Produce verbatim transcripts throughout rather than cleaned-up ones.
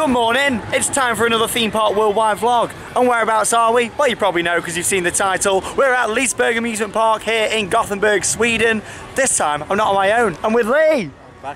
Good morning, it's time for another Theme Park Worldwide vlog. And whereabouts are we? Well, you probably know because you've seen the title. We're at Liseberg Amusement Park here in Gothenburg, Sweden. This time, I'm not on my own. I'm with Lee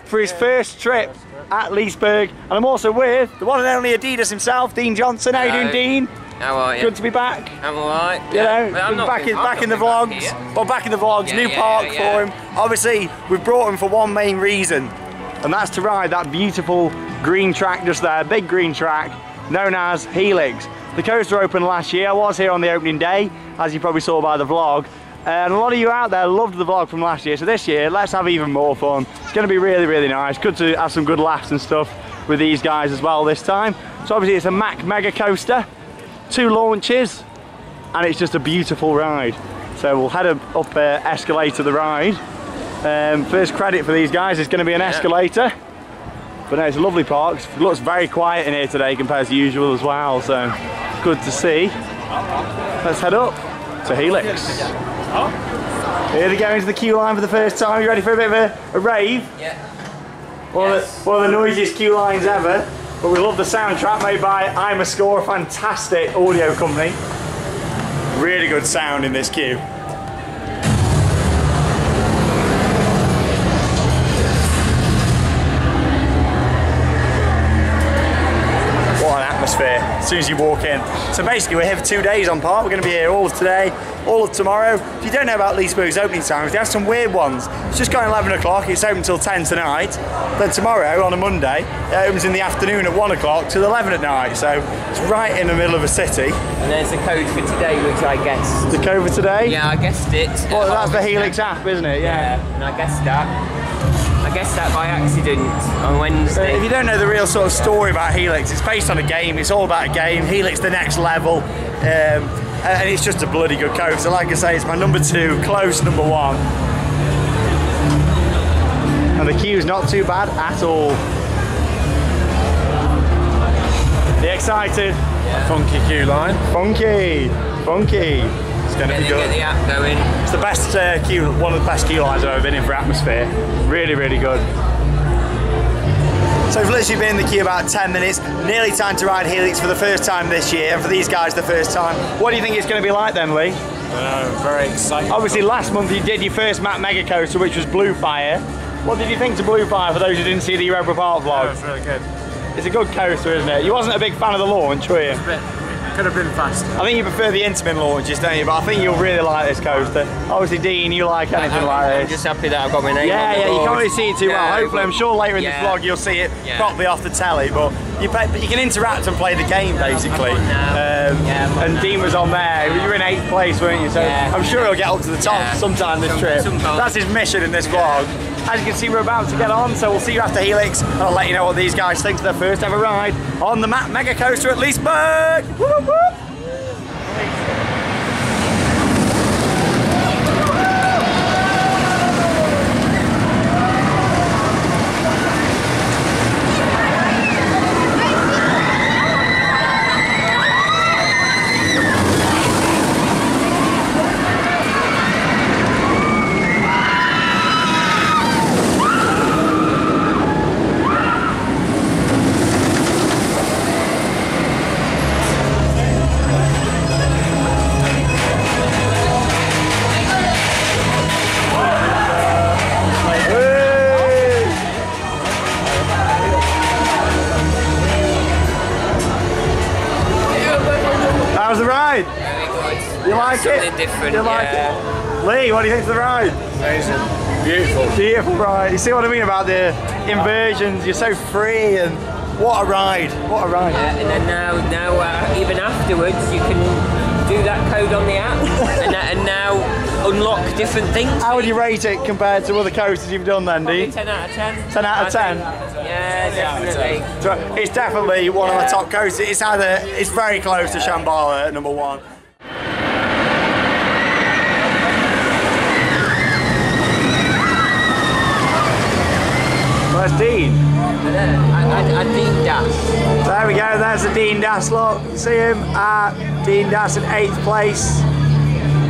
for his first trip at Liseberg. And I'm also with the one and only Adidas himself, Dean Johnson. How you doing, Dean? How are you? Good to be back. I'm alright. You yeah. know, well, I'm not back, in, back, not in back, well, back in the vlogs. Well, back in the vlogs, new yeah, park yeah. for him. Obviously, we've brought him for one main reason, and that's to ride that beautiful green track just there, big green track, known as Helix. The coaster opened last year. I was here on the opening day, as you probably saw by the vlog. And a lot of you out there loved the vlog from last year, so this year, let's have even more fun. It's gonna be really, really nice. Good to have some good laughs and stuff with these guys as well this time. So obviously it's a Mack Megacoaster, two launches, and it's just a beautiful ride. So we'll head up, up uh, escalator the ride. Um, first credit for these guys is going to be an yeah. escalator, but no, it's a lovely park. It looks very quiet in here today compared to usual as well, so good to see. Let's head up to Helix. Here they go into the queue line for the first time. You ready for a bit of a, a rave? Yeah. One, yes. of the, one of the noisiest queue lines ever, but we love the soundtrack made by IMAscore, a fantastic audio company. Really good sound in this queue. Atmosphere as soon as you walk in. So basically we're here for two days on park. We're going to be here all of today, all of tomorrow. If you don't know about Liseberg's opening times, they have some weird ones. It's just got eleven o'clock, it's open till ten tonight. Then tomorrow on a Monday, it opens in the afternoon at one o'clock till eleven at night. So it's right in the middle of a city. And there's the code for today, which I guessed. The code for today? Yeah, I guessed it. Well, that's the Helix app, isn't it? Yeah, yeah, and I guessed that. I guess that by accident on Wednesday. Uh, if you don't know the real sort of story about Helix, it's based on a game, it's all about a game. Helix the next level, um, and it's just a bloody good coaster. So like I say, it's my number two, close number one. And the queue's not too bad at all. Are you excited? Yeah. A funky queue line. Funky, funky. It's going to be good. Get the app going. It's the best uh, queue, one of the best queue lines I've ever been in for Atmosphere. Really, really good. So we've literally been in the queue about ten minutes, nearly time to ride Helix for the first time this year, and for these guys the first time. What do you think it's going to be like then, Lee? Uh, very exciting. Obviously last month you did your first Mack Megacoaster, which was Blue Fire. What did you think to Blue Fire, for those who didn't see the Europa Park vlog? Yeah, it was really good. It's a good coaster, isn't it? You wasn't a big fan of the launch, were you? Could have been faster. I think you prefer the Intamin launches, don't you? But I think you'll really like this coaster. Obviously, Dean, you like anything I'm, like this. I'm just happy that I've got my name yeah, on the Yeah, yeah, you can't really see it too yeah, well. Hopefully, I'm sure later in yeah. the vlog you'll see it yeah. properly off the telly, but you, but you can interact and play the game, basically. Um, yeah, and now. Dean was on there. You were in eighth place, weren't you? So yeah. I'm sure he'll get up to the top yeah. sometime this Some, trip. Sometime. That's his mission in this vlog. As you can see, we're about to get on, so we'll see you after Helix, and I'll let you know what these guys think to their first ever ride on the Mack Megacoaster at Liseberg! Whoop, whoop. Different, you like yeah. it? Lee, what do you think of the ride? Amazing. Beautiful. Beautiful ride. You see what I mean about the inversions? You're so free, and what a ride. What a ride. Yeah, and then now, now uh, even afterwards, you can do that code on the app and, that, and now unlock different things. How would you rate it compared to other coasters you've done then, Dean? ten out of ten. ten out of ten? Yeah, definitely. It's definitely one yeah. of the top coasters. It's either, it's very close yeah. to Shambhala at number one. That's Dean. I, I, I Dean Dash. There we go, there's the Dean Dash, look. See him at Dean Dash in eighth place.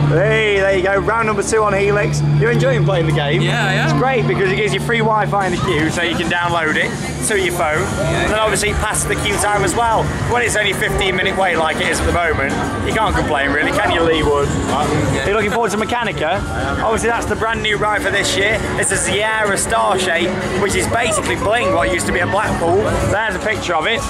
Hey, there you go, round number two on Helix. You're enjoying playing the game. Yeah, yeah. It's great because it gives you free Wi-Fi in the queue, so you can download it to your phone. Yeah, and then obviously past the queue time as well. When it's only fifteen minute wait like it is at the moment, you can't complain really, can you, Lee Wood? Yeah. Are you looking forward to Mechanica? Obviously that's the brand new ride for this year. It's a Sierra star shape, which is basically bling, what used to be a Blackpool. There's a picture of it.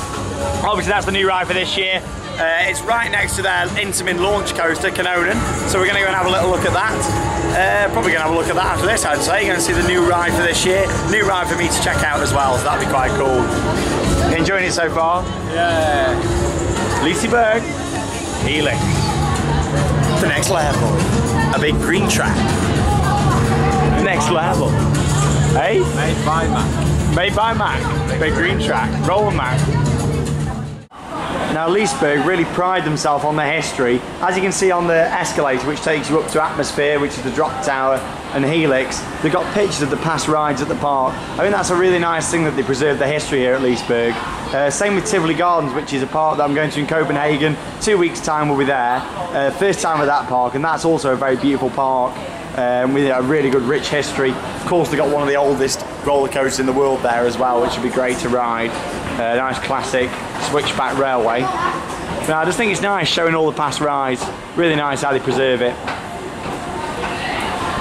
Obviously that's the new ride for this year. Uh, it's right next to their Intamin launch coaster, Kanonen, so we're going to go and have a little look at that. Uh, probably going to have a look at that after this, I'd say. Going to see the new ride for this year. New ride for me to check out as well, so that'd be quite cool. Enjoying it so far? Yeah. Liseberg, Helix. The next level. A big green track. Next level. Hey? Made by Mack. Made by Mack. Big, big green track. Roll Mack. Now Liseberg really pride themselves on their history. As you can see on the escalator, which takes you up to Atmosfear, which is the drop tower, and Helix, they've got pictures of the past rides at the park. I think that's a really nice thing that they preserve the history here at Liseberg. Uh, same with Tivoli Gardens, which is a park that I'm going to in Copenhagen. Two weeks time we'll be there. Uh, first time at that park, and that's also a very beautiful park. Um, with a really good rich history. Of course they've got one of the oldest roller coasters in the world there as well, which would be great to ride. Uh, nice classic switchback railway. Now I just think it's nice showing all the past rides, really nice how they preserve it.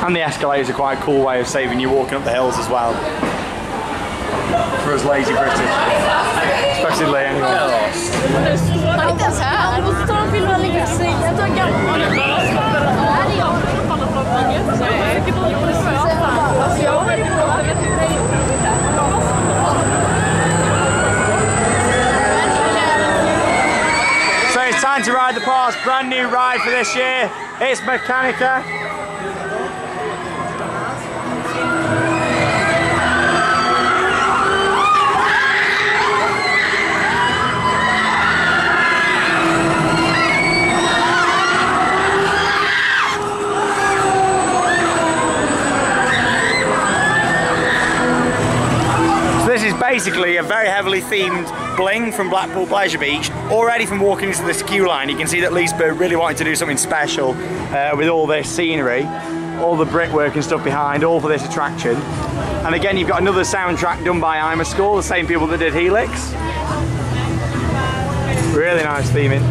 And the escalators are quite a cool way of saving you walking up the hills as well. For us lazy British. Especially Lee anyway. So it's time to ride the park's brand new ride for this year. It's Mechanica. Basically a very heavily themed bling from Blackpool Pleasure Beach. Already from walking into this queue line you can see that Liseberg really wanted to do something special uh, with all this scenery, all the brickwork and stuff behind, all for this attraction. And again you've got another soundtrack done by IMAscore, the same people that did Helix. Really nice theming.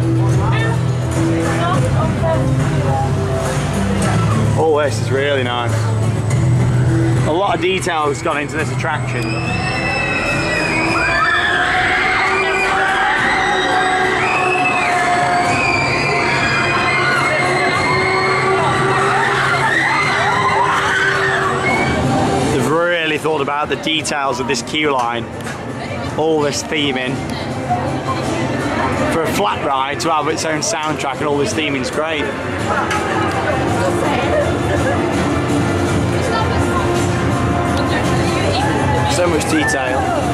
All this is really nice. A lot of detail has gone into this attraction. Thought about the details of this queue line, all this theming. For a flat ride to have its own soundtrack and all this theming is great. So much detail.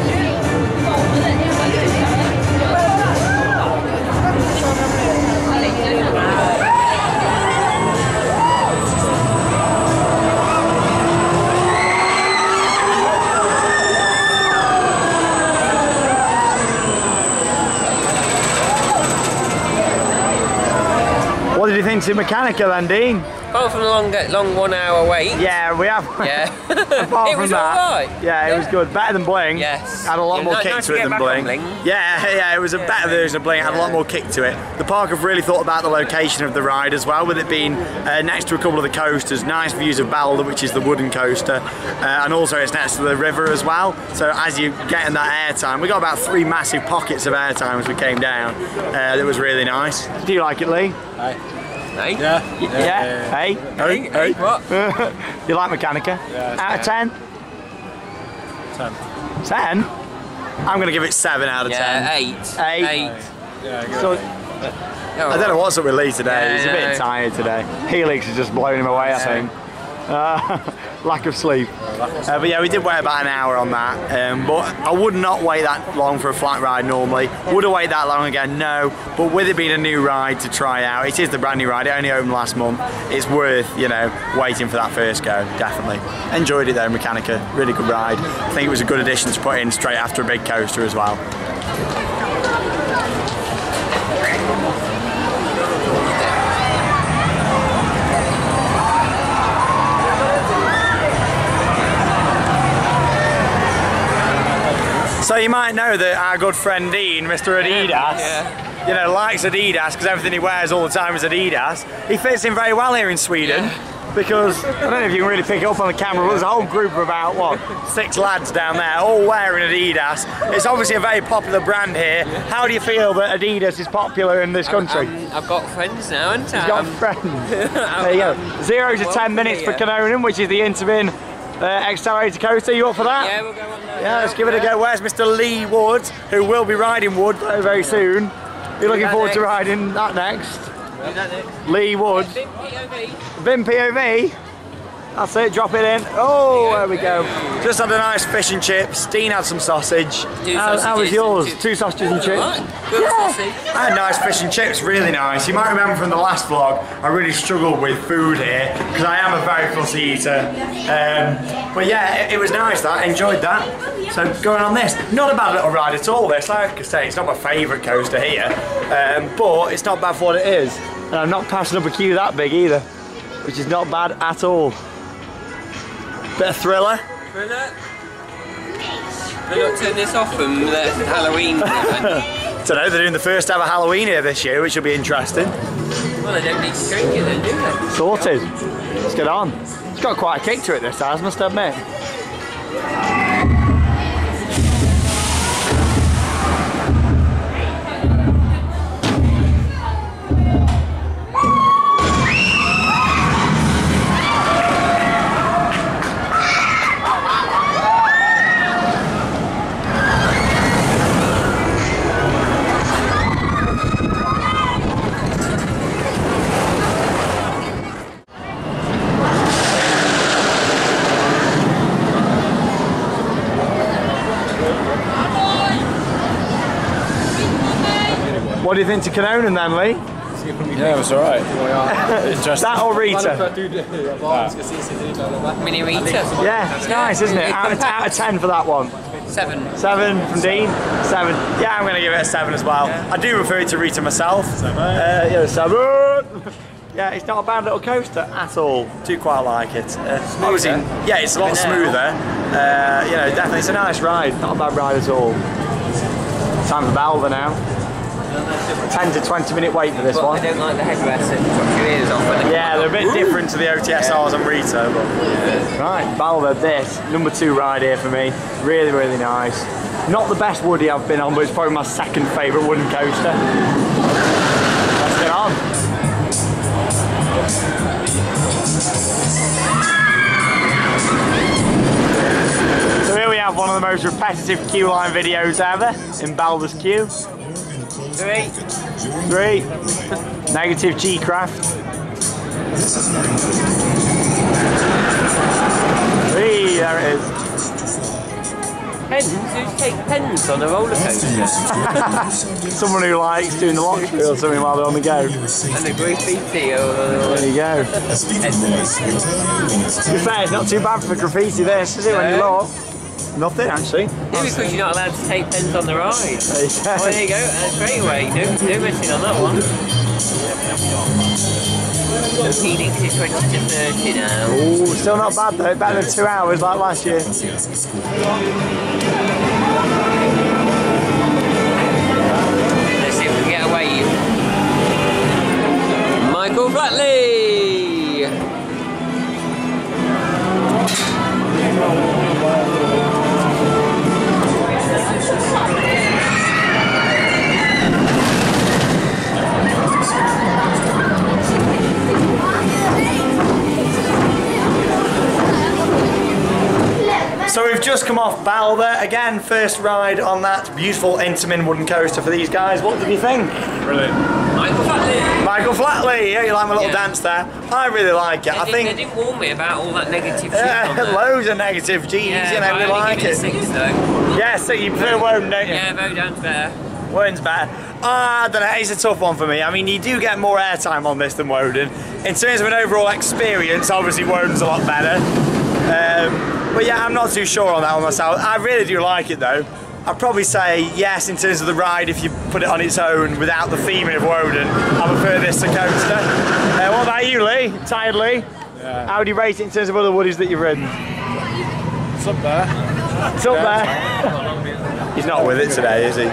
What did you think to Mechanica then, Dean? Apart from the long, long one hour wait. Yeah, we have. Yeah. Apart it from was that, alright. Yeah, it yeah. was good. Better than Bling. Yes. Had a lot yeah, more nice, kick nice to it than Bling. Bling. Yeah, yeah, it was a yeah, better version of Bling. Yeah. Had a lot more kick to it. The park have really thought about the location of the ride as well, with it being uh, next to a couple of the coasters. Nice views of Balder, which is the wooden coaster, uh, and also it's next to the river as well. So as you get in that airtime, we got about three massive pockets of airtime as we came down. Uh, that was really nice. Do you like it, Lee? Aye. Hey? Yeah. Yeah. yeah. Hey? Hey? Hey? hey. What? You like Mechanica? Yeah, out ten. of ten? ten. ten? I'm going to give it seven out of yeah, ten. eight. eight. eight. Yeah, so, I don't know what's up with Lee today. Yeah, He's a bit tired today. Helix has just blown him away, I think. Uh, lack of sleep. Uh, but yeah, we did wait about an hour on that. Um, but I would not wait that long for a flat ride normally. Would I wait that long again? No. But with it being a new ride to try out, it is the brand new ride. It only opened last month. It's worth, you know, waiting for that first go, definitely. Enjoyed it though, Mechanica. Really good ride. I think it was a good addition to put in straight after a big coaster as well. So you might know that our good friend Dean, Mister Adidas, yeah. you know, likes Adidas because everything he wears all the time is Adidas. He fits in very well here in Sweden. Yeah. Because, I don't know if you can really pick it up on the camera, but there's a whole group of about, what, six lads down there, all wearing Adidas. It's obviously a very popular brand here. How do you feel that Adidas is popular in this country? I'm, I'm, I've got friends now, and I've got friends. There you go. Zero to ten minutes for Kanonen, which is the Intamin uh, accelerator coaster. You up for that? Yeah, we'll go on there. Yeah, let's give it a go. Where's Mister Lee Wood, who will be riding Wood very, very soon? You're looking forward to riding that next. Lee Wood. Vim P O V. Vim P O V? That's it, drop it in. Oh, there we go. Just had a nice fish and chips. Dean had some sausage. How, how was yours? Two, two sausages and chips. Right. Good yeah. sausage. I had nice fish and chips, really nice. You might remember from the last vlog, I really struggled with food here because I am a very fussy eater. Um, but yeah, it, it was nice that, I enjoyed that. So going on this, not a bad little ride at all this. Like I say, it's not my favourite coaster here, um, but it's not bad for what it is. And I'm not passing up a queue that big either, which is not bad at all. Bit of thriller. Thriller? They're not turning this off from the Halloween event. I don't know, they're doing the first ever Halloween here this year, which will be interesting. Well, they don't need to drink it then, do they? Sorted. Let's get on. It's got quite a kick to it this time, I must admit. What do you think to Kanonen then, Lee? Yeah, it was alright. That or Rita? Mini Rita. Yeah, it's nice, isn't it? Out of, out of ten for that one. Seven. Seven from Dean? Seven. Yeah, I'm going to give it a seven as well. Yeah. I do refer to Rita myself. Seven. Uh, yeah, seven. Yeah, it's not a bad little coaster at all. Do quite like it. Uh, obviously, yeah, it's a lot smoother. Uh, you know, definitely, it's a nice ride. Not a bad ride at all. Time for Balder now. ten to twenty minute wait for this well, one. I don't like the headrests that drop your ears off. When they yeah, they're a bit Ooh. different to the O T S Rs yeah. and Rita. But yeah. Right, Balder, this, number two ride here for me. Really, really nice. Not the best Woody I've been on, but it's probably my second favourite wooden coaster. Let's get on. So here we have one of the most repetitive queue line videos ever in Balder's queue. Three. Three. Negative G craft. Three, there it is. Pens, who take pens on a roller coaster? Someone who likes doing the lock or something while they're on the go. And a graffiti. Or, or, or. There you go. To be fair, it's not too bad for graffiti this, is it, when you look? Nothing actually. Yeah, because you're not allowed to take pens on the ride. Yeah. Well, there you go, and a great way. No, no missing on that one. The Helix is twenty to thirty now. Oh, still not bad though, better than two hours like last year. Let's see if we can get away. Michael Bradley! So we've just come off Balder, again first ride on that beautiful Intamin wooden coaster for these guys. What did you think? Brilliant. Michael Flatley! Michael Flatley! Yeah, you like my little yeah. dance there? I really like it. They I did, think... They didn't warn me about all that negative yeah, shit on loads of negative G's, yeah, you know, they like it. it. Six, yeah, so you prefer Wodan, don't you? Yeah, Wodan's better. Wodan's better. Ah, I don't know, it's a tough one for me. I mean, you do get more airtime on this than Wodan. In terms of an overall experience, obviously Wodan's a lot better. Um, But yeah, I'm not too sure on that one myself. I really do like it though. I'd probably say yes in terms of the ride if you put it on its own without the theming of Wodan. I prefer this to coaster. Uh, what about you, Lee? Tired Lee? Yeah. How would you rate it in terms of other Woodies that you've ridden? It's up there. It's up yeah, there. He's not with it today, is he?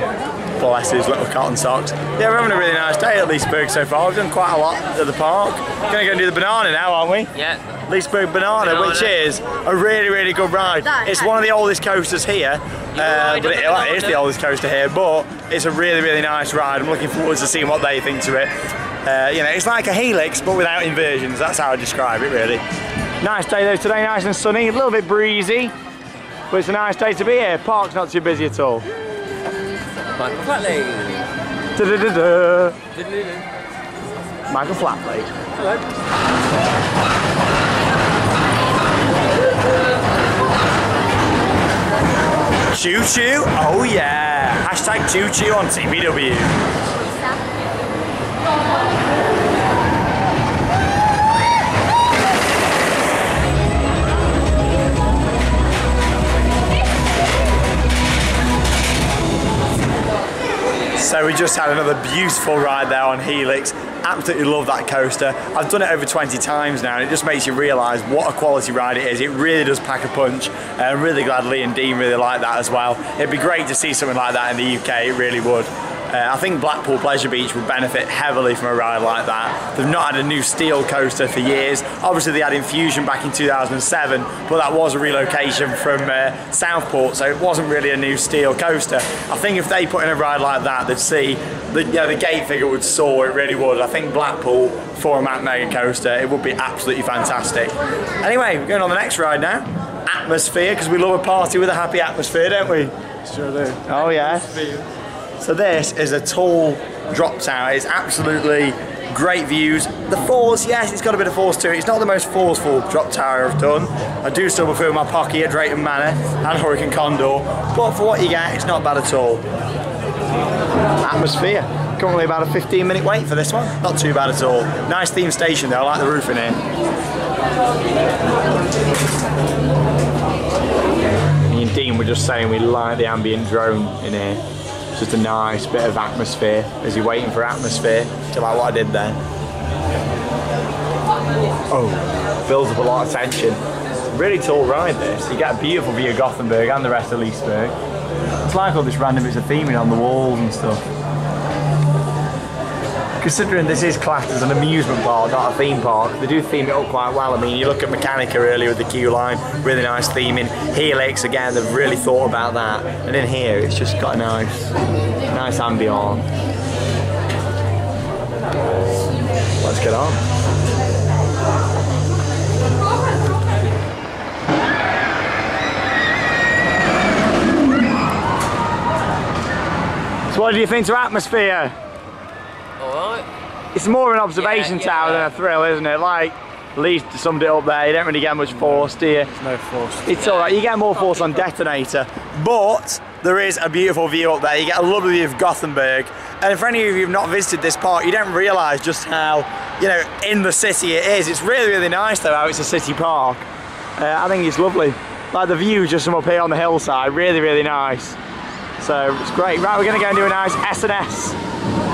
Bless his little cotton socks. Yeah, we're having a really nice day at Liseberg so far. We've done quite a lot at the park. We're going to go and do the banana now, aren't we? Yeah. Lisebergbanan, which is a really, really good ride. It's one of the oldest coasters here. Uh, but it, it is the oldest coaster here, but it's a really, really nice ride. I'm looking forward to seeing what they think to it. Uh, you know, it's like a Helix, but without inversions. That's how I describe it, really. Nice day though today, nice and sunny, a little bit breezy, but it's a nice day to be here. Park's not too busy at all. Michael Flatley. Da -da -da -da. Da -da -da. Michael Flatley. Hello. Choo choo, oh yeah! Hashtag choo choo on T B W. So we just had another beautiful ride there on Helix. Absolutely love that coaster. I've done it over twenty times now, and it just makes you realise what a quality ride it is. It really does pack a punch. And I'm really glad Lee and Dean really like that as well. It'd be great to see something like that in the U K, it really would. Uh, I think Blackpool Pleasure Beach would benefit heavily from a ride like that. They've not had a new steel coaster for years. Obviously they had Infusion back in two thousand seven, but that was a relocation from uh, Southport, so it wasn't really a new steel coaster. I think if they put in a ride like that, they'd see, the, you know, the gate figure would soar, it really would. I think Blackpool, for a Mack mega coaster, it would be absolutely fantastic. Anyway, we're going on the next ride now. Atmosphere, because we love a party with a happy atmosphere, don't we? Sure do. Oh yeah. So this is a tall drop tower. It's absolutely great views. The force, yes, it's got a bit of force to it. It's not the most forceful drop tower I've done. I do still prefer my Pocky at Drayton Manor and Hurricane Condor, but for what you get, it's not bad at all. Atmosphere. Currently about a fifteen minute wait for this one. Not too bad at all. Nice theme station though, I like the roof in here. Me and Dean were just saying we like the ambient drone in here. Just a nice bit of atmosphere as you're waiting for atmosphere. Do you like what I did there? Oh, builds up a lot of tension. It's a really tall ride this. You get a beautiful view of Gothenburg and the rest of Liseberg. It's like all this random bits of theming on the walls and stuff. Considering this is classed as an amusement park, not a theme park, they do theme it up quite well. I mean, you look at Mechanica earlier with the queue line, really nice theming. Helix, again, they've really thought about that. And in here, it's just got a nice, nice ambiance. Let's get on. So what do you think to Atmosphere? It's more an observation yeah, yeah, tower yeah. than a thrill, isn't it? Like Lee summed it up there, you don't really get much force, do you? There's no force. It's yeah. alright, you get more force on Detonator, but there is a beautiful view up there. You get a lovely view of Gothenburg, and for any of you who've not visited this park, you don't realise just how, you know, in the city it is. It's really, really nice though, how it's a city park. Uh, I think it's lovely. Like the view just from up here on the hillside, really, really nice. So it's great. Right, we're going to go and do a nice S and S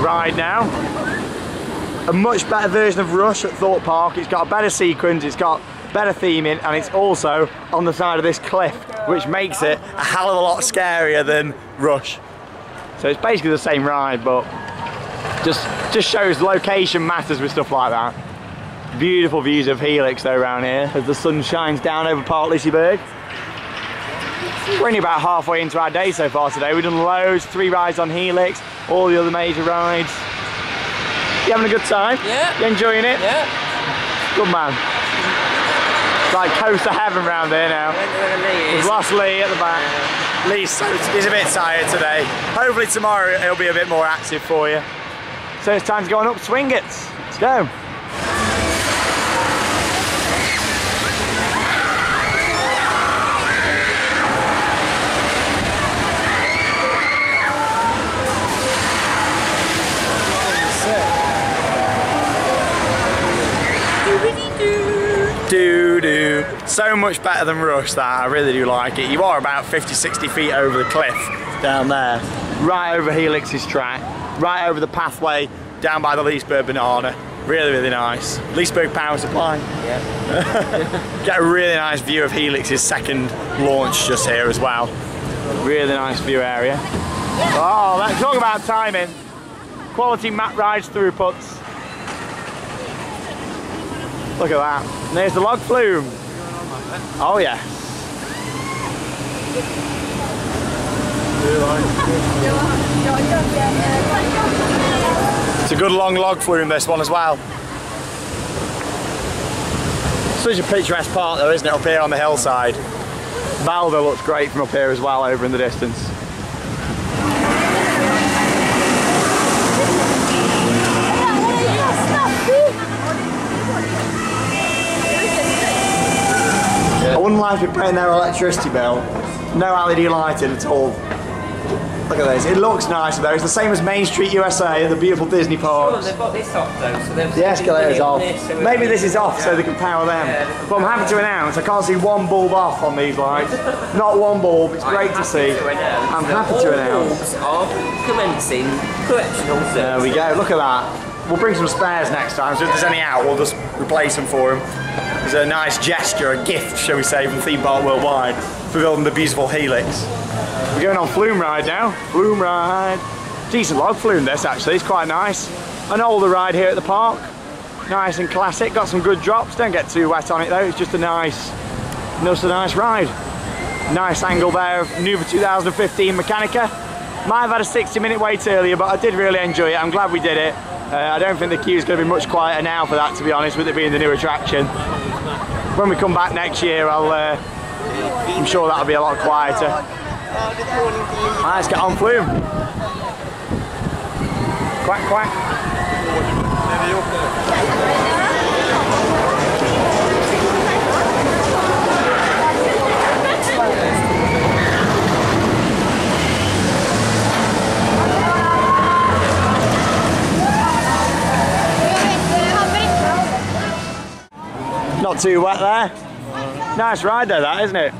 ride now. A much better version of Rush at Thought Park. It's got a better sequence, it's got better theming, and it's also on the side of this cliff, which makes it a hell of a lot scarier than Rush. So it's basically the same ride, but just just shows location matters with stuff like that. Beautiful views of Helix though around here as the sun shines down over Park Liseberg. We're only about halfway into our day so far today. We've done loads, three rides on Helix, all the other major rides. You having a good time? Yeah. You enjoying it? Yeah. Good man. It's like coaster heaven round here now. We've lost Lee at the back. Yeah. Lee's so, he's a bit tired today. Hopefully tomorrow he'll be a bit more active for you. So it's time to go on up Swingates. Let's go. Do do. So much better than Rush, that I really do like it. You are about fifty, sixty feet over the cliff down there, right over Helix's track, right over the pathway down by the Lisebergbanan. Really, really nice. Liseberg Power Supply. Yeah. Get a really nice view of Helix's second launch just here as well. Really nice view area. Oh, that, talk about timing. Quality mat rides through puts. Look at that. And there's the log flume. Oh yes. It's a good long log flume, this one as well. Such a picturesque part though, isn't it, up here on the hillside. Balder looks great from up here as well, over in the distance. I wouldn't like to be paying their electricity bill. No L E D lighting at all. Look at this. It looks nice though. It's the same as Main Street U S A at the beautiful Disney park. Sure, they've got this off though. So the escalator's off. So maybe this is off so they can power them. Yeah, but I'm happy to announce I can't see one bulb off on these lights. Not one bulb. It's great to see. To I'm happy to announce. All bulbs are commencing collectional services. There we go. Look at that. We'll bring some spares next time. So if there's any out, we'll just replace them for them. It's a nice gesture, a gift, shall we say, from Theme Park Worldwide for building the beautiful Helix. We're going on flume ride now. Flume ride. Decent log flume this actually, it's quite nice. An older ride here at the park. Nice and classic, got some good drops, don't get too wet on it though, it's just a nice, just a nice ride. Nice angle there of new for two thousand fifteen Mechanica. Might have had a sixty minute wait earlier, but I did really enjoy it, I'm glad we did it. Uh, I don't think the queue's going to be much quieter now for that, to be honest, with it being the new attraction. When we come back next year, I'll, uh, I'm sure that'll be a lot quieter. Right, let's get on flume. Quack, quack. Not too wet there. Nice ride though that, isn't it?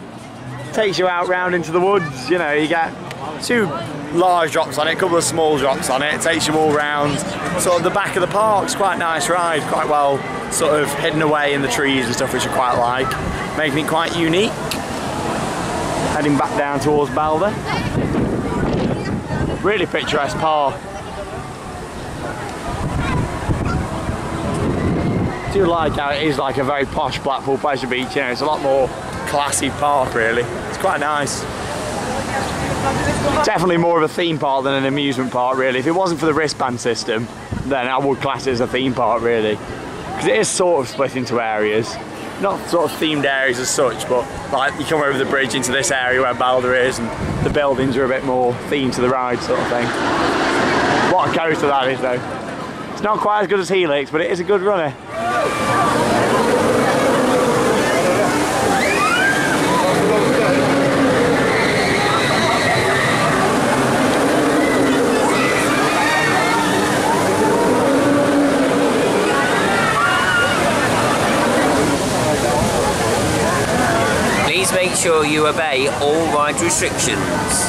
Takes you out round into the woods, you know, you get two large drops on it, a couple of small drops on it, takes you all round sort of the back of the park's quite a nice ride, quite well sort of hidden away in the trees and stuff, which I quite like, making it quite unique. Heading back down towards Balder. Really picturesque park. I do like how it is like a very posh Blackpool Pleasure Beach, you know, it's a lot more classy park really, it's quite nice. Definitely more of a theme park than an amusement park really, if it wasn't for the wristband system then I would class it as a theme park really, because it is sort of split into areas, not sort of themed areas as such, but like you come over the bridge into this area where Balder is and the buildings are a bit more themed to the ride sort of thing. What a coaster that is though. It's not quite as good as Helix, but it is a good runner. Please make sure you obey all ride restrictions.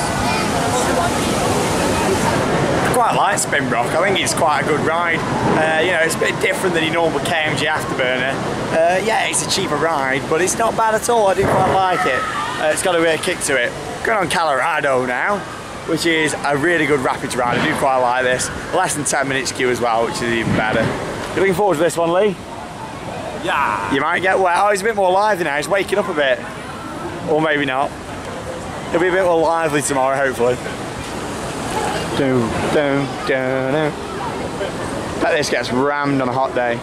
I quite like Spinbrock, I think it's quite a good ride. Uh, you know, it's a bit different than your normal K M G Afterburner. Uh, yeah, it's a cheaper ride, but it's not bad at all, I do quite like it. Uh, it's got a weird kick to it. Going on Kållerado now, which is a really good Rapids ride, I do quite like this. Less than ten minutes queue as well, which is even better. You looking forward to this one, Lee? Yeah. You might get wet. Oh, he's a bit more lively now, he's waking up a bit. Or maybe not. He'll be a bit more lively tomorrow, hopefully. Do, do, do, do. Bet this gets rammed on a hot day.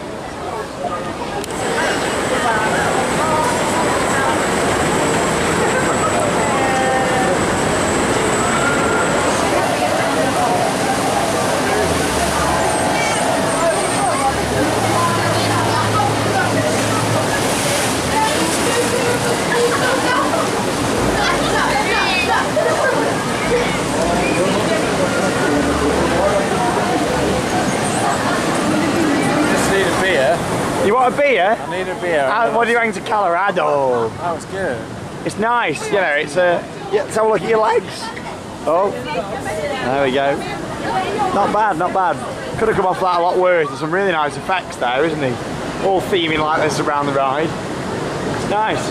You want a beer? I need a beer. How, what do you think to Kållerado? That was good. It's nice, you know, it's a... Yeah, let's have a look at your legs. Oh, there we go. Not bad, not bad. Could have come off that a lot worse. There's some really nice effects there, isn't there? All theming like this around the ride. It's nice.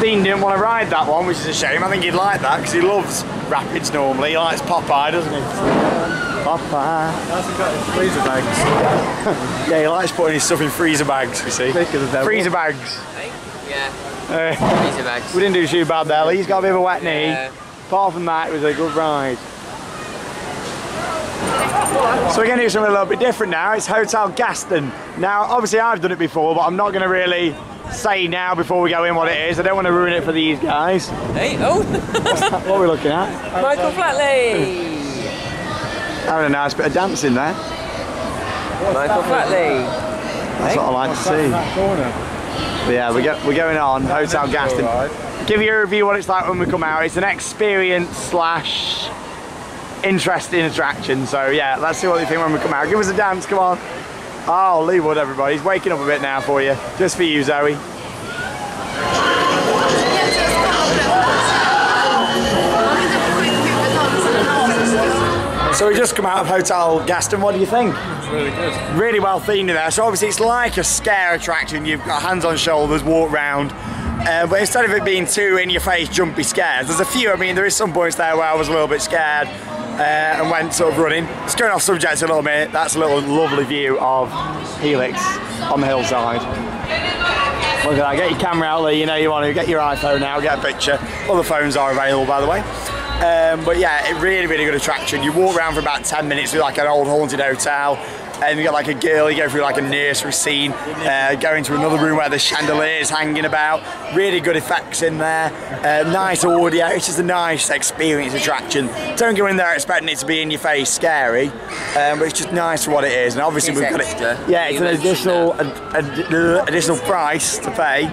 Dean didn't want to ride that one, which is a shame. I think he'd like that because he loves rapids normally. He likes Popeye, doesn't he? Popeye. That's got his freezer bags. Yeah, he likes putting his stuff in freezer bags, you see. Freezer bags. Yeah. Uh, freezer bags. We didn't do too bad there. Lee's got a bit of a wet knee. Yeah. Apart from that, it was a good ride. So we're going to do something a little bit different now. It's Hotel Gasten. Now, obviously I've done it before, but I'm not going to really say now before we go in what it is. I don't want to ruin it for these guys. Hey, oh! What are we looking at? Michael Flatley! Having a nice bit of dancing there. What's Michael Flatley! That's hey. What I like What's to see. But yeah, we're, go we're going on Hotel Gasten. Right. Give you a review what it's like when we come out. It's an experience slash interesting attraction, so yeah, let's see what you think when we come out. Give us a dance, come on. Oh, Lee Wood, everybody. He's waking up a bit now for you. Just for you, Zoe. So we just come out of Hotel Gasten. What do you think? It's really good. Really well themed in there. So obviously it's like a scare attraction. You've got hands on shoulders, walk round. Uh, but instead of it being two in-your-face jumpy scares, there's a few. I mean, there is some points there where I was a little bit scared. Uh, and went sort of running. It's going off subject a little bit. That's a little lovely view of Helix on the hillside. Look at that. Get your camera out there. You know you want to. Get your iPhone out. Get a picture. Other phones are available, by the way. Um, but yeah, it really, really good attraction. You walk around for about ten minutes with like an old haunted hotel. And you got like a girl, you go through like a nursery scene, uh, go into another room where the chandelier's hanging about. Really good effects in there, uh, nice audio. It's just a nice experience attraction. Don't go in there expecting it to be in your face scary, um, but it's just nice for what it is. And obviously it's we've got extra. It. Yeah, it's an additional ad, ad, ad, additional price to pay.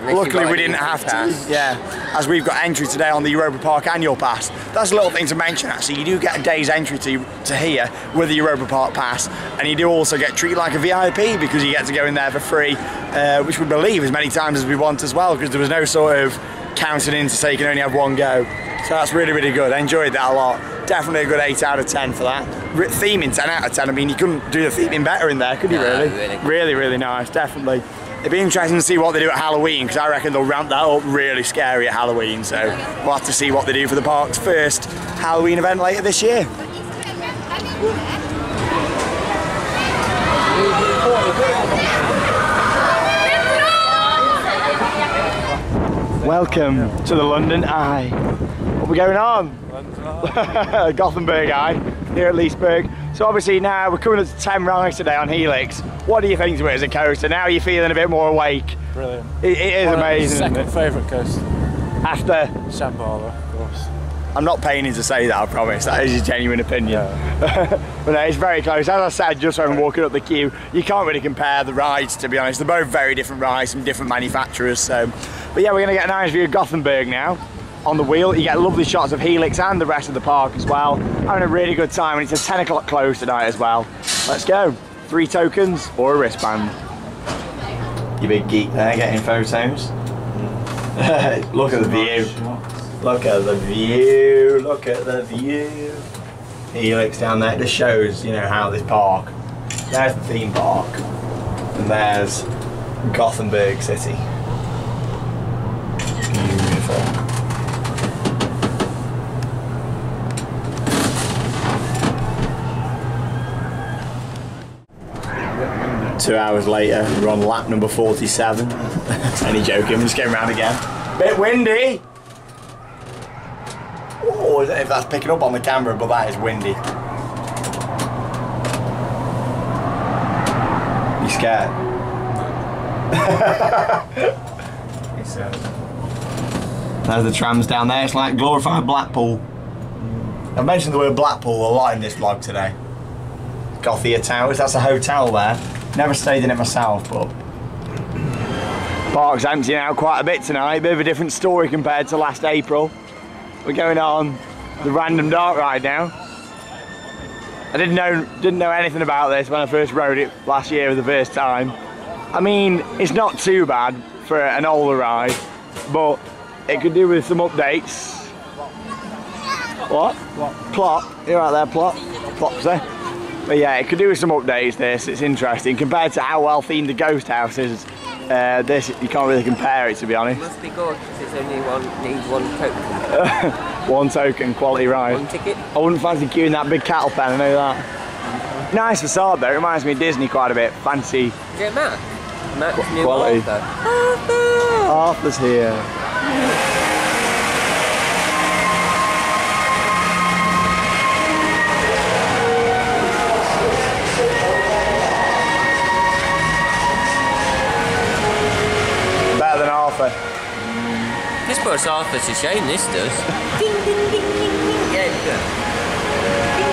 Luckily we didn't have pass. to, yeah, as we've got entry today on the Europa Park annual pass. That's a little thing to mention actually, you do get a day's entry to, to here with the Europa Park pass, and you do also get treated like a V I P because you get to go in there for free, uh, which we believe as many times as we want as well, because there was no sort of counting in to say you can only have one go. So that's really, really good. I enjoyed that a lot. Definitely a good eight out of ten for that. Re theming ten out of ten, I mean you couldn't do the theming better in there, could you? No, really? really? Really, really nice, definitely. It'd be interesting to see what they do at Halloween, because I reckon they'll ramp that up really scary at Halloween, so we'll have to see what they do for the park's first Halloween event later this year. Welcome to the London Eye. What are we going on? London Eye. Gothenburg Eye, here at Liseberg. So obviously now we're coming up to ten rides today on Helix. What do you think to it as a coaster? Now you're feeling a bit more awake. Brilliant. It, it is well, amazing. Second favourite coaster. After? Shambhala, of course. I'm not paining to say that, I promise. That is a genuine opinion. Yeah. But no, it's very close. As I said, just when walking up the queue, you can't really compare the rides, to be honest. They're both very different rides from different manufacturers. So, but yeah, we're going to get a nice view of Gothenburg now. On the wheel, you get lovely shots of Helix and the rest of the park as well. Having a really good time, and it's a ten o'clock close tonight as well. Let's go. Three tokens or a wristband. You big geek there, getting photos. Look at the view. Look at the view. Look at the view. Helix down there. It just shows, you know, how this park. There's the theme park, and there's Gothenburg City. Beautiful. Two hours later, we're on lap number forty-seven. Any joking, we're just getting round again. Bit windy! Oh, if that's picking up on the camera, but that is windy. You scared? It's, uh... There's the trams down there, it's like glorified Blackpool. I've mentioned the word Blackpool a lot in this vlog today. Gothia Towers, that's a hotel there. Never stayed in it myself, but park's empty now quite a bit tonight. A bit of a different story compared to last April. We're going on the random dark ride now. I didn't know didn't know anything about this when I first rode it last year for the first time. I mean, it's not too bad for an older ride, but it could do with some updates. What? Plop. Plop. You're out there, Plop. Plop's there. But yeah, it could do with some updates, this. It's interesting compared to how well themed the ghost house is. Uh, this, you can't really compare it, to be honest. It must be gorgeous, it's only one, needs one token. One token, quality ride. One ticket. I wouldn't fancy queuing that big cattle pen, I know that. Nice facade though, it reminds me of Disney quite a bit, fancy. Is it Matt? Matt's Qu new quality. Arthur. Arthur! Arthur's here. This puts Arthur to shame, this does. Ding, ding, ding, ding, ding. Yeah, it does. Ding,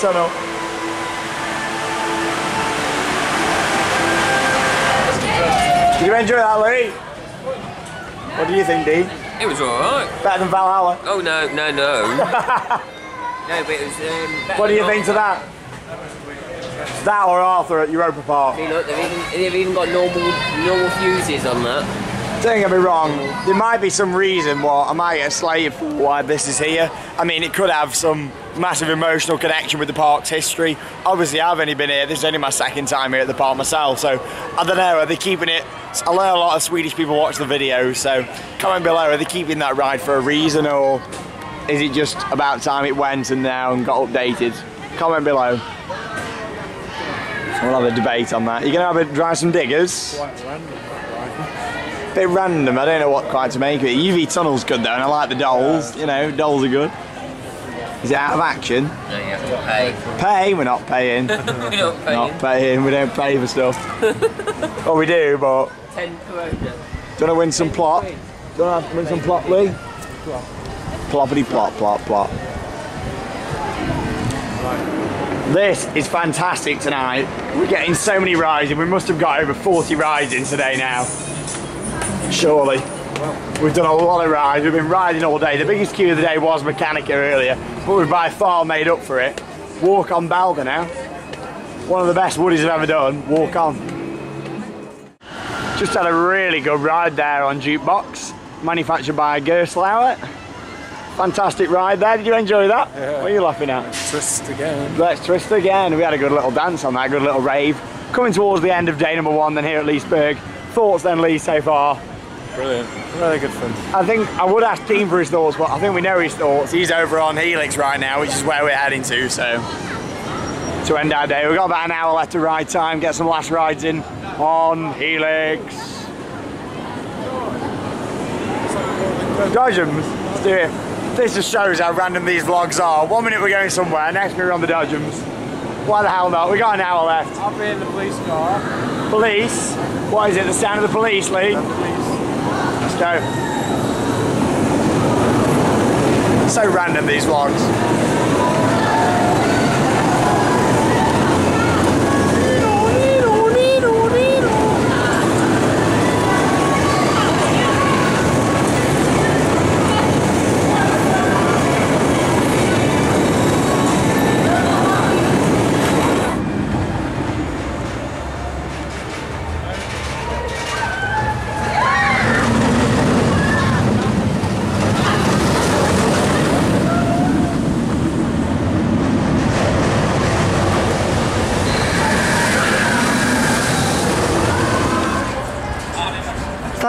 tunnel. Did you enjoy that, Lee? What do you think, Dean? It was alright. Better than Valhalla? Oh no, no, no. No, but it was um, better. What do you think to that? That or Arthur at Europa Park? See, look, they've even, they've even got normal, normal fuses on that. Don't get me wrong, there might be some reason why I might get slated for why this is here. I mean, it could have some massive emotional connection with the park's history. Obviously, I've only been here, this is only my second time here at the park myself, so I don't know, are they keeping it? I learn a lot of Swedish people watch the videos, so comment below, are they keeping that ride for a reason, or is it just about time it went and now and got updated? Comment below. We'll have a debate on that. You gonna have a drive some diggers? Quite random. A bit random, I don't know what quite to make of it. U V tunnel's good though, and I like the dolls, you know, dolls are good. Is it out of action? No, you have to pay. Pay? We're not paying. We're not paying. Not paying, we don't pay for stuff. Well, we do, but... Ten corona. Do you want to win some plot? Do you want to win some plot, Lee? Plop. Ploppity plop, plop, plop. This is fantastic tonight. We're getting so many rides, and we must have got over forty rides in today now. Surely. We've done a lot of rides, we've been riding all day. The biggest queue of the day was Mechanica earlier, but we've by far made up for it. Walk on Balder now. One of the best woodies I've ever done, walk on. Just had a really good ride there on Jukebox, manufactured by Gerslauer. Fantastic ride there, did you enjoy that? Yeah. What are you laughing at? Let's twist again. Let's twist again. We had a good little dance on that, good little rave. Coming towards the end of day number one then here at Liseberg. Thoughts then, Lee, so far? Brilliant. Really good fun. I think I would ask Dean for his thoughts, but I think we know his thoughts. He's over on Helix right now, which is where we're heading to, so... To end our day, we've got about an hour left to ride time, get some last rides in on Helix. Dodgems, let's do it. This just shows how random these vlogs are. One minute we're going somewhere, next minute we're on the Dodgems. Why the hell not? We've got an hour left. I'll be in the police car. Police? What is it? The sound of the police, Lee? The police. Let's go. So random, these vlogs.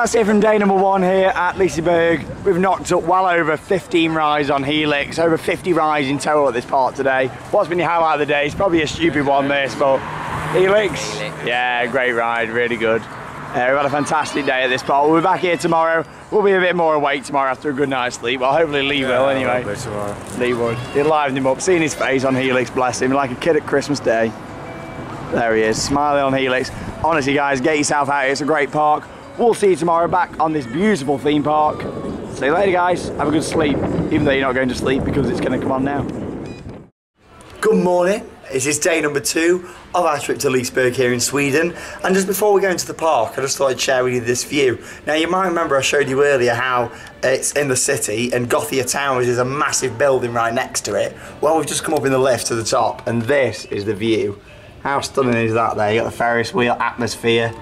That's it from day number one here at Liseberg. We've knocked up well over fifteen rides on Helix, over fifty rides in total at this park today. What's been your highlight of the day? It's probably a stupid one this, but Helix? Helix. Yeah, great ride, really good. Uh, we've had a fantastic day at this park. We'll be back here tomorrow. We'll be a bit more awake tomorrow after a good night's sleep. Well, hopefully Lee yeah, will anyway. Lee Wood. It livened him up, seeing his face on Helix, bless him, like a kid at Christmas Day. There he is, smiling on Helix. Honestly guys, get yourself out here, it's a great park. We'll see you tomorrow back on this beautiful theme park. See you later guys, have a good sleep, even though you're not going to sleep because it's going to come on now. Good morning, This is day number two of our trip to Liseberg here in Sweden, and just before we go into the park I just thought I'd share with you this view. Now you might remember I showed you earlier how it's in the city and Gothia Towers is a massive building right next to it. Well, we've just come up in the lift to the top and this is the view. How stunning is that there? You got the Ferris wheel, Atmosphere,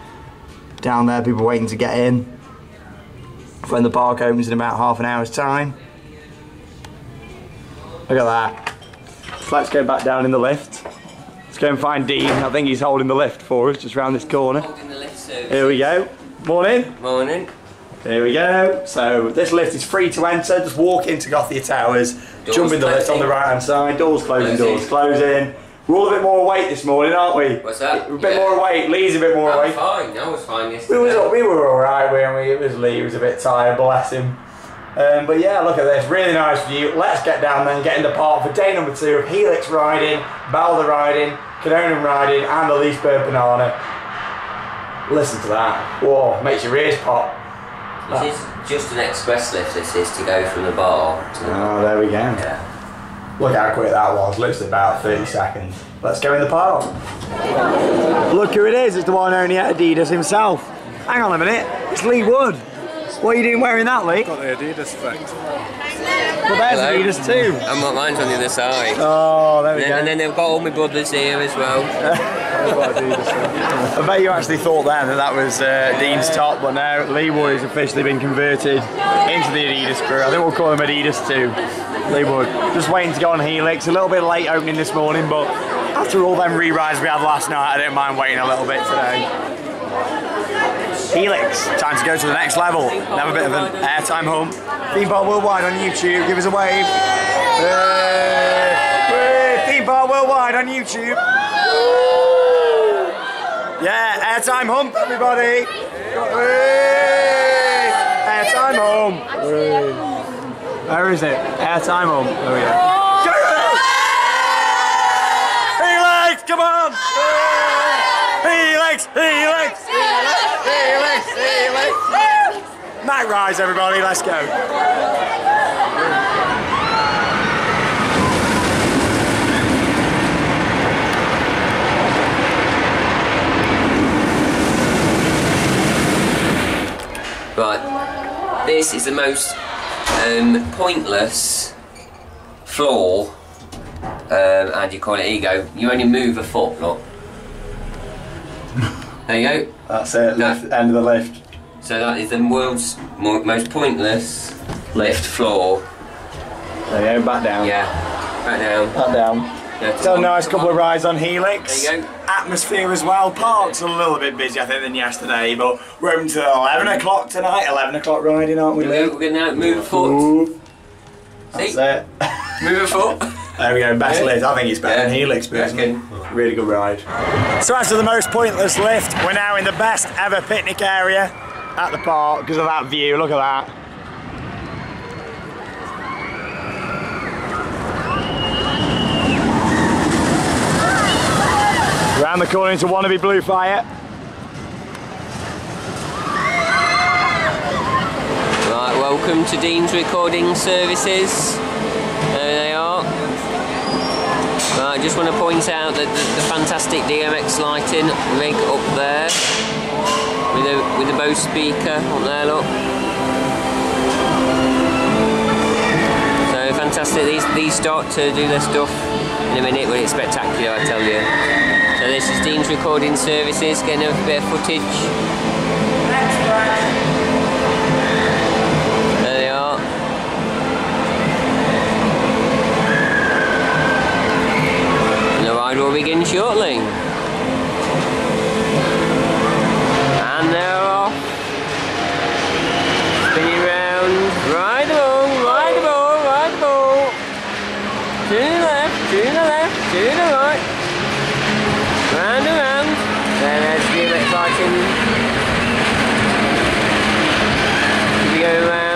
down there people waiting to get in. When the park opens in about half an hour's time. Look at that. Let's go back down in the lift. Let's go and find Dean. I think he's holding the lift for us, just round this corner. Holding the lift service. Here we go. Morning. Morning. Here we go. So this lift is free to enter. Just walk into Gothia Towers, doors jump in the lift on the right hand side. Doors closing, closing. Doors closing. We're all a bit more awake this morning, aren't we? What's that? We're a bit yeah. more awake. Lee's a bit more I'm awake. Fine. I was fine yesterday. We, was up. we were all right, weren't we? It was Lee. He was a bit tired. Bless him. Um, but yeah, look at this, really nice view. Let's get down there and get in the park for day number two of Helix riding, Balder riding, Kanonen riding and the Lisebergbanan. Listen to that. Whoa, makes your ears pop. This that. is just an express lift, this is, to go from the bar to the bar. Oh, there we go. Yeah. Look how quick that was, literally about thirty seconds. Let's go in the park. Look who it is, it's the one only at Adidas himself. Hang on a minute, it's Lee Wood. What are you doing wearing that, Lee? Got the Adidas effect. Well, there's Hello. Adidas too. And my mine's on the other side. Oh, there we and go. Then, and then they've got all my brothers here as well. I bet you actually thought then that that was uh, Dean's top, but now Lee Wood has officially been converted into the Adidas crew. I think we'll call him Adidas too. Lee Wood. Just waiting to go on Helix. A little bit late opening this morning, but after all them re-rides we had last night, I didn't mind waiting a little bit today. Helix, time to go to the next level. Have a bit of an airtime hump. Theme Park Worldwide on YouTube, give us a wave. Hey. Hey. Theme Park Worldwide on YouTube. Woo. Yeah, airtime hump, everybody. Hey. Airtime hump. Hey. Where is it? Airtime hump. There we go. Helix, come on. Helix, Helix. Helix. Night rise, everybody, let's go. Right, this is the most um, pointless floor, um, how do you call it, ego. You only move a foot, look. There you go. That's it, no. Lift, end of the lift. So that is the world's mo most pointless lift floor. There you go, back down. Yeah, back down. Back down. Yeah, so a nice couple on. of rides on Helix. There you go. Atmosphere as well. Park's a little bit busy, I think, than yesterday, but we're open to eleven o'clock tonight. eleven o'clock riding, aren't we? We're going to move a foot. Ooh. That's See? it. Move a foot. There we go, best yeah. lift. I think it's better yeah. than Helix, but yeah. really good ride. So after the most pointless lift, we're now in the best ever picnic area at the park because of that view. Look at that. Round the corner into wannabe Blue Fire. Right, welcome to Dean's Recording Services. There they are. I just want to point out that the, the fantastic D M X lighting rig up there with a with a Bose speaker up there. Look, so fantastic. These these start to do their stuff in a minute, but it's spectacular, I tell you. So this is Dean's Recording Services, getting a bit of footage. There they are. We'll begin shortly. And they're off. Spinning round. Ride along, ride along, ride along. To the left, to the left, to the right. Round and round. Then there's a few bit fighting. We go round.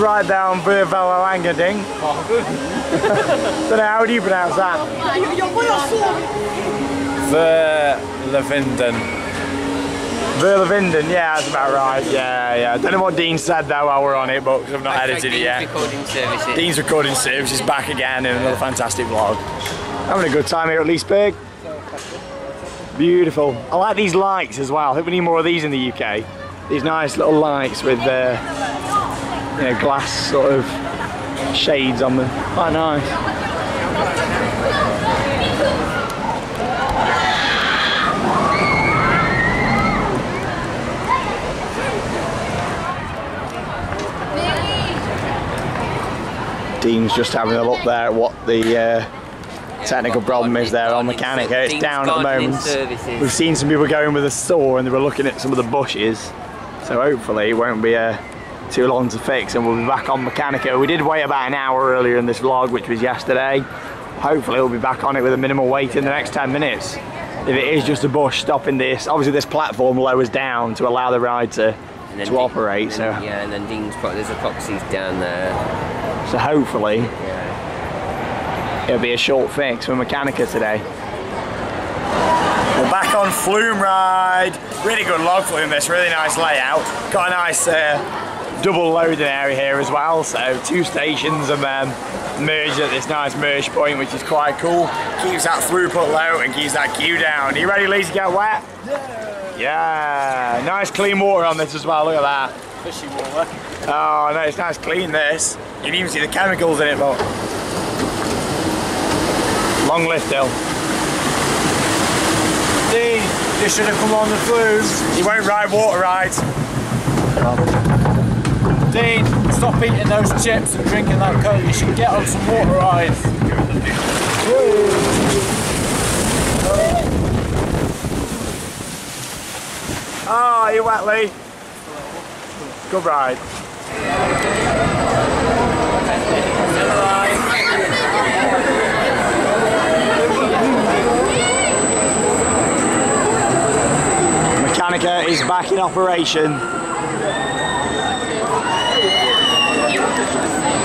ride down Vervalangading. Don't know, how do you pronounce that? Verlevinden. Verlevinden, yeah, that's about right. Yeah, yeah. Don't know what Dean said though while we're on it, but I've not edited it Dean's yet. Recording services. Dean's recording services back again in another fantastic vlog. Having a good time here at Liseberg. Beautiful. I like these lights as well. I hope we need more of these in the U K. These nice little lights with the uh, you know, glass sort of shades on them. Quite nice. Dean's just having a look there at what the uh, technical problem is there on Mechanica. It's down at the moment. We've seen some people going with a saw and they were looking at some of the bushes, so hopefully it won't be uh, too long to fix and we'll be back on Mechanica. We did wait about an hour earlier in this vlog, which was yesterday. Hopefully we'll be back on it with a minimal wait in the next ten minutes. If it is just a bush stopping this, obviously this platform lowers down to allow the ride to, to Dean, operate. And then, so yeah, and then Dean's pro there's a proxies down there. So hopefully yeah. It'll be a short fix for Mechanica today. We're back on Flume Ride. Really good log flume, this really nice layout. Got a nice uh, double loading area here as well. So two stations and then merge at this nice merge point, which is quite cool. Keeps that throughput low and keeps that queue down. Are you ready, Lee, to get wet? Yeah. Yeah. Nice clean water on this as well. Look at that. Fishy water. Oh no, it's nice clean this. You can even see the chemicals in it, look. Long lift hill. Dean, you should have come on the flume. You won't ride water rides. Oh. Dean, stop eating those chips and drinking that Coke. You should get on some water rides. Ah, oh, you wet, Lee. Good ride. Mechanica is back in operation.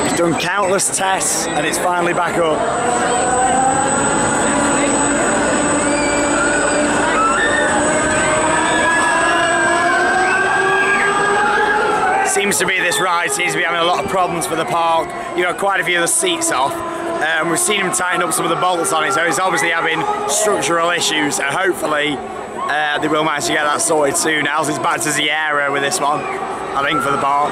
It's done countless tests and it's finally back up. Seems to be this ride seems to be having a lot of problems for the park. You know, quite a few of the seats off. Um, we've seen him tighten up some of the bolts on it, so he's obviously having structural issues, and hopefully Uh, they will manage to get that sorted soon. Else it's back to Sierra with this one, I think, for the bar.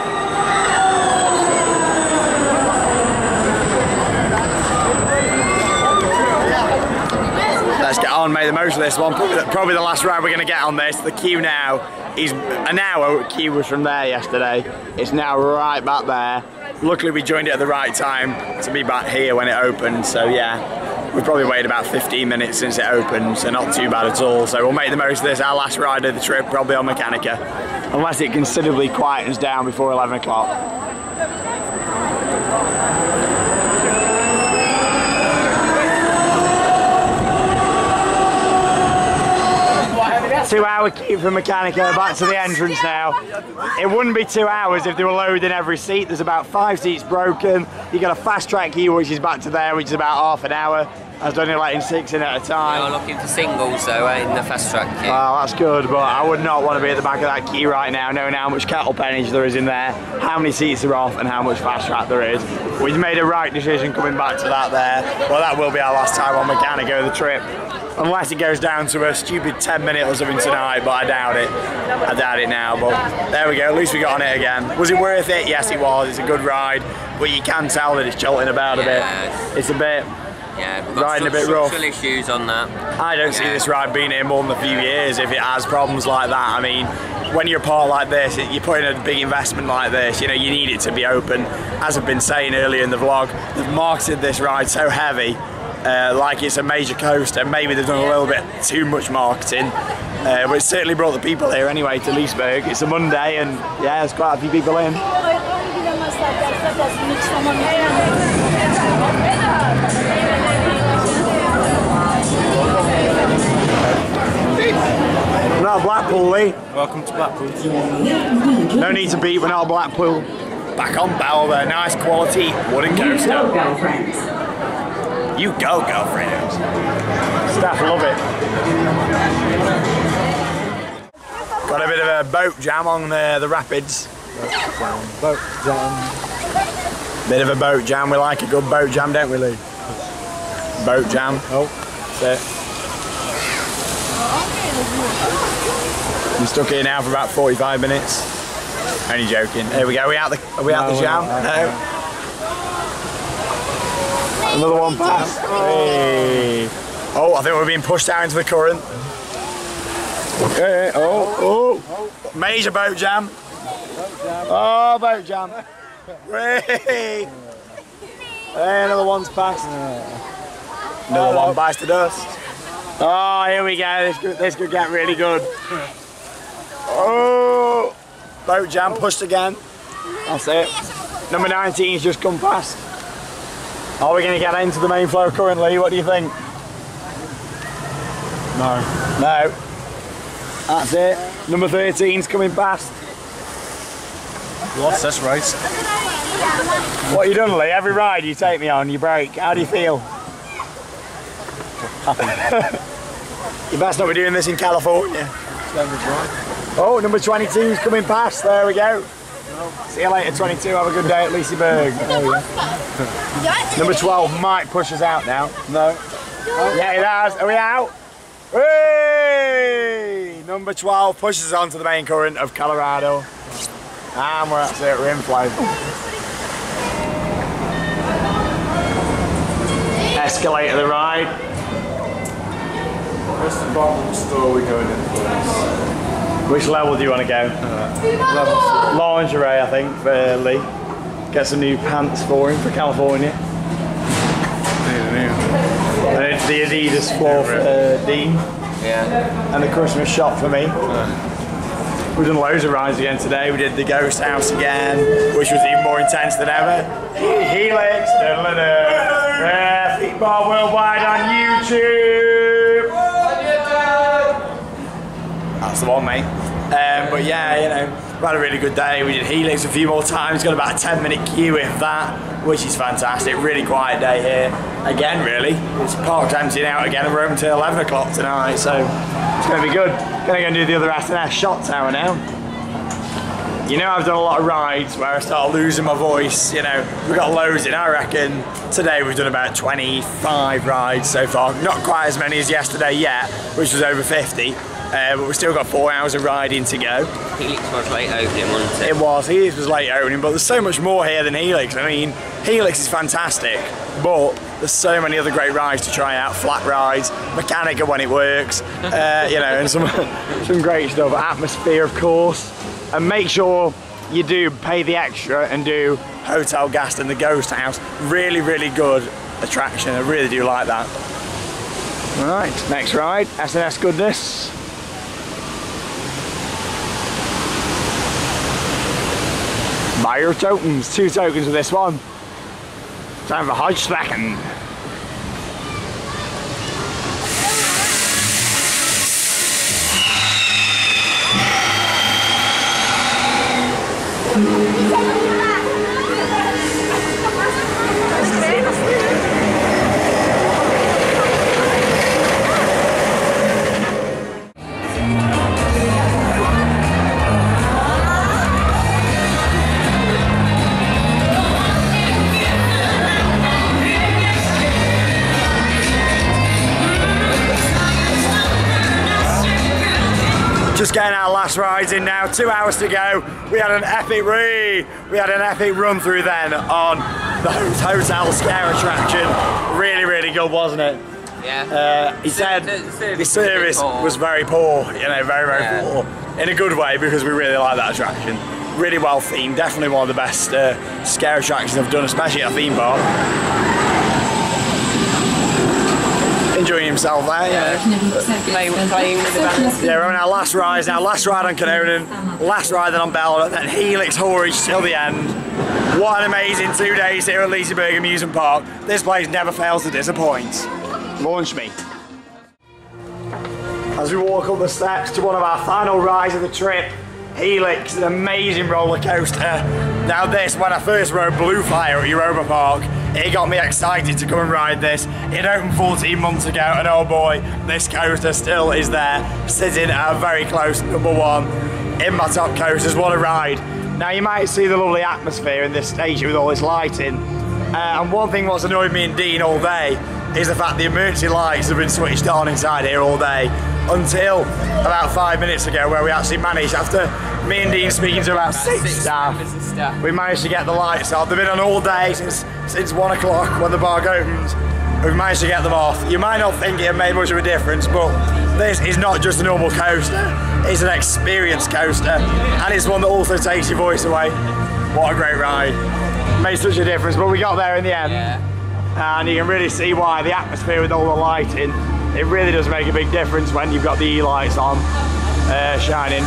Let's get on, make the most of this one. Probably the, probably the last ride we're going to get on this. The queue now is an hour. Queue was from there yesterday. It's now right back there. Luckily we joined it at the right time to be back here when it opened. So yeah. We've probably waited about fifteen minutes since it opened, so not too bad at all. So we'll make the most of this, our last ride of the trip, probably on Mechanica. Unless it considerably quietens down before eleven o'clock. Two hour queue for Mechanica, back to the entrance now. It wouldn't be two hours if they were loading every seat. There's about five seats broken. You got a fast track queue, which is back to there, which is about half an hour. I was only letting six in at a time. You're looking for singles though, ain't in the fast track queue. Well, that's good, but I would not want to be at the back of that queue right now, knowing how much cattle pennage there is in there, how many seats are off, and how much fast track there is. We've made a right decision coming back to that there. Well, that will be our last time on Mechanica of the trip. Unless it goes down to a stupid ten minute or something tonight, but I doubt it. I doubt it now, but there we go. At least we got on it again. Was it worth it? Yes, it was. It's a good ride, but you can tell that it's jolting about a bit. It's a bit... Yeah, we've got riding a bit rough. Issues on that. I don't yeah. see this ride being here more than a few years if it has problems like that. I mean, when you're a park like this, you put in a big investment like this, you know, you need it to be open. As I've been saying earlier in the vlog, they've marketed this ride so heavy, uh, like it's a major coaster. Maybe they've done a little bit too much marketing, uh, but it certainly brought the people here anyway to Liseberg. It's a Monday and yeah, there's quite a few people in. We're not Blackpool, Lee. Welcome to Blackpool. No need to beat, we're not Blackpool. Back on Balder, nice quality wooden coaster. You go, girlfriends. You go, girlfriends. Staff love it. Got a bit of a boat jam on the, the rapids. Boat jam, boat jam. Bit of a boat jam. We like a good boat jam, don't we, Lee? Boat jam. Oh, that's it. I'm stuck here now for about forty-five minutes. Only joking. Here we go. Are we out the, are we no, out the jam? Out. No. Another one passed. Hey. Oh, I think we're being pushed out into the current. Okay. Oh, oh. Major boat jam. Oh, boat jam. Hey. Hey, another one's passed. Another one bites the dust. Oh, here we go. This could, this could get really good. Oh, boat jam pushed again. That's it. Number nineteen's just come past. Are we going to get into the main flow currently? What do you think? No. No. That's it. Number thirteen's coming past. Lost this race. What you done, Lee? Every ride you take me on, you break. How do you feel? You best not be doing this in California. Oh, number twenty-two's coming past. There we go. See you later, twenty-two. Have a good day at Liseberg. Number twelve might push us out now. No. Oh, yeah, it has. Are we out? Hey! Number twelve pushes on to the main current of Kållerado. And we're at it. We're in flow. Escalator the ride. What's the bottom store we're going in for this? Which level do you want to go? Uh, level four. Lingerie, I think, for Lee. Get some new pants for him for California. And the Adidas floor for uh, Dean. Yeah. And the Christmas shop for me. Uh. We've done loads of rides again today. We did the Ghost House again, which was even more intense than ever. Helix, da-da-da-da. Theme Park Worldwide on YouTube. That's the one, mate. Um, but yeah, you know, we had a really good day. We did Helix a few more times. Got about a ten minute queue if that, which is fantastic. Really quiet day here. Again, really. It's parked empty now again, and we're open till eleven o'clock tonight, so it's going to be good. Going to go and do the other S and S Shot Tower now. You know, I've done a lot of rides where I start losing my voice. You know, we've got loads in, I reckon. Today we've done about twenty-five rides so far. Not quite as many as yesterday yet, which was over fifty. Uh, but we've still got four hours of riding to go. Helix was late opening, wasn't it? It was, Helix was late opening, but there's so much more here than Helix. I mean, Helix is fantastic, but there's so many other great rides to try out. Flat rides, Mechanica when it works, uh, you know, and some, some great stuff. Atmosphere, of course. And make sure you do pay the extra and do Hotel Gasten and the Ghost House. Really, really good attraction. I really do like that. All right, next ride, S and S Goodness. Buy your tokens. Two tokens for this one. Time for Hodgesbacken. Just getting our last rides in now, two hours to go. We had an epic re, we had an epic run through then on the Hotel Scare attraction. Really, really good, wasn't it? Yeah. Uh, he said the, the, the service was very poor, you know, very, very yeah. poor. In a good way, because we really like that attraction. Really well themed, definitely one of the best uh, scare attractions I've done, especially at a theme park. Enjoying himself there, yeah. Playing, playing with the band. Yeah, we're on our last ride now. Last ride on Kanonen, last ride then on Balder, then Helix Horridge till the end. What an amazing two days here at Liseberg Amusement Park. This place never fails to disappoint. Launch me. As we walk up the steps to one of our final rides of the trip, Helix, an amazing roller coaster. Now this, when I first rode Blue Fire at Europa Park, it got me excited to come and ride this. It opened fourteen months ago, and oh boy, this coaster still is there, sitting at a very close number one in my top coasters. What a ride. Now you might see the lovely atmosphere in this station with all this lighting, uh, and one thing what's annoyed me and Dean all day is the fact the emergency lights have been switched on inside here all day, until about five minutes ago, where we actually managed, after me and Dean speaking to about six, six staff, staff, we managed to get the lights off. They've been on all day since since one o'clock when the park opens. We've managed to get them off. You might not think it made much of a difference, but this is not just a normal coaster. It's an experience coaster, and it's one that also takes your voice away. What a great ride. Made such a difference, but we got there in the end. Yeah. And you can really see why the atmosphere with all the lighting, it really does make a big difference when you've got the E-lights on, uh, shining.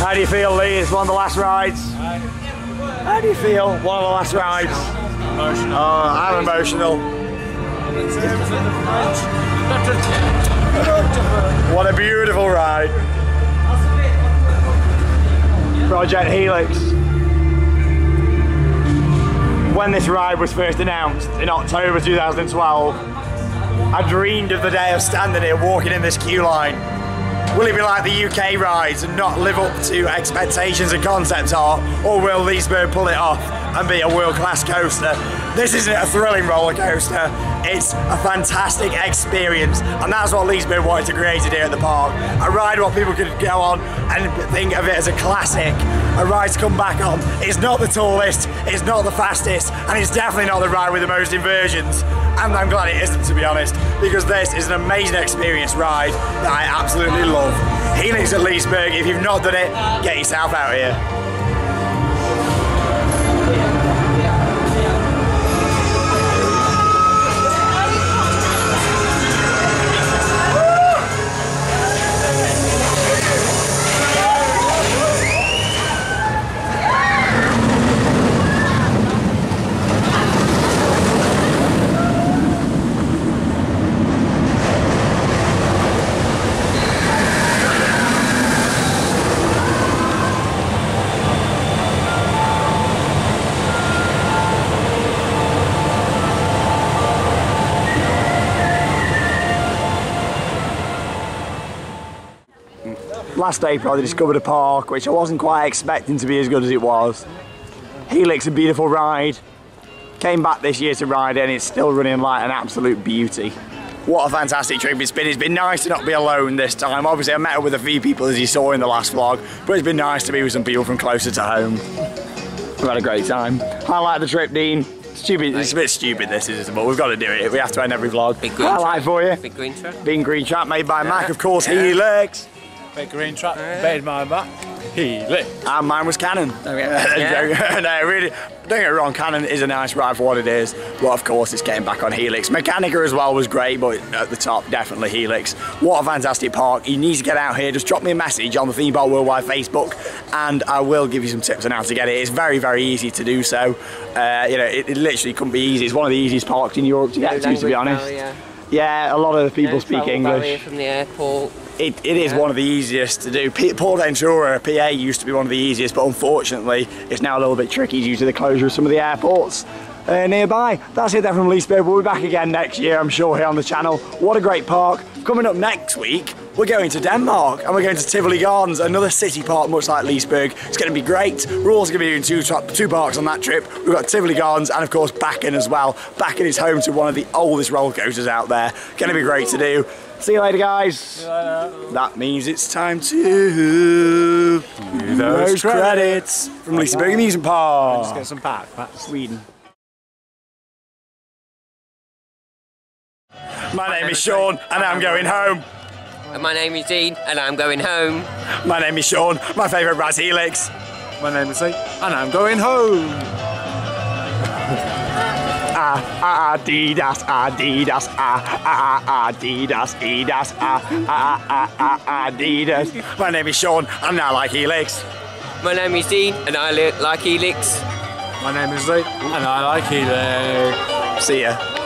How do you feel, Lee? It's one of the last rides. How do you feel? One of the last rides. Emotional. Oh, I'm emotional. What a beautiful ride. Project Helix. When this ride was first announced in October two thousand twelve, I dreamed of the day of standing here, walking in this queue line. Will it be like the U K rides and not live up to expectations and concept art, or will Liseberg pull it off and be a world-class coaster? This isn't a thrilling roller coaster, it's a fantastic experience, and that's what Liseberg wanted to create here at the park. A ride where people could go on and think of it as a classic, a ride to come back on. It's not the tallest, it's not the fastest, and it's definitely not the ride with the most inversions. And I'm glad it isn't, to be honest, because this is an amazing experience ride that I absolutely love. Helix at Liseberg, if you've not done it, get yourself out here. Last April I discovered a park which I wasn't quite expecting to be as good as it was. Helix, a beautiful ride. Came back this year to ride it, and it's still running like an absolute beauty. What a fantastic trip it's been. It's been nice to not be alone this time. Obviously I met up with a few people, as you saw in the last vlog, but it's been nice to be with some people from closer to home. We've had a great time. Highlight the trip, Dean. Stupid, it's a bit stupid this, isn't it? But we've got to do it. We have to end every vlog. Big green highlight trap. For you. Big green trap. Big green trap made by yeah. Mack, of course, yeah. Helix. Big green trap, yeah. Made my back, Helix. And mine was Kanonen. Yeah. No, really, don't get it wrong, Kanonen is a nice ride for what it is, but of course it's getting back on Helix. Mechanica as well was great, but at the top, definitely Helix. What a fantastic park. You need to get out here. Just drop me a message on the Theme Park Worldwide Facebook, and I will give you some tips on how to get it. It's very, very easy to do so. Uh, you know, it, it literally couldn't be easy. It's one of the easiest parks in Europe to get to, to be honest. Well, yeah. Yeah, a lot of the people no speak English. From the airport. It, it is yeah. one of the easiest to do. Port Ventura, P A, used to be one of the easiest, but unfortunately, it's now a little bit tricky due to the closure of some of the airports uh, nearby. That's it there from Liseberg. We'll be back again next year, I'm sure, here on the channel. What a great park. Coming up next week, we're going to Denmark, and we're going to Tivoli Gardens, another city park much like Liseberg. It's going to be great. We're also going to be doing two, top, two parks on that trip. We've got Tivoli Gardens and, of course, Bakken as well. Bakken is home to one of the oldest roller coasters out there. Going to be great to do. See you later, guys. See you later. That means it's time to do those credits from Liseberg Amusement Park. Let's get some back, back to Sweden. My name is Sean, and I'm going home. And my name is Dean, and I'm going home. My name is Sean, my favourite ride's Helix. My name is Lee, and I'm going home. Ah, ah, Adidas, Adidas, ah, ah, ah, Adidas, Adidas, ah, ah, ah, ah, Adidas. My name is Sean, and I like Helix. My name is Dean, and I like Helix. My name is Lee, and I like Helix. See ya.